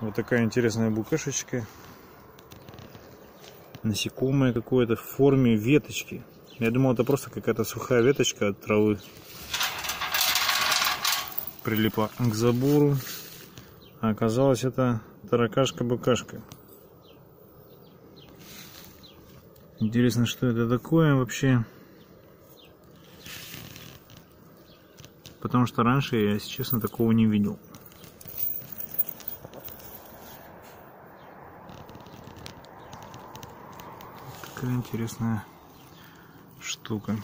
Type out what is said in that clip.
Вот такая интересная букашечка. Насекомое какое-то в форме веточки. Я думал, это просто какая-то сухая веточка от травы. Прилипла к забору. А оказалось, это таракашка-букашка. Интересно, что это такое вообще. Потому что раньше я, если честно, такого не видел. Такая интересная штука.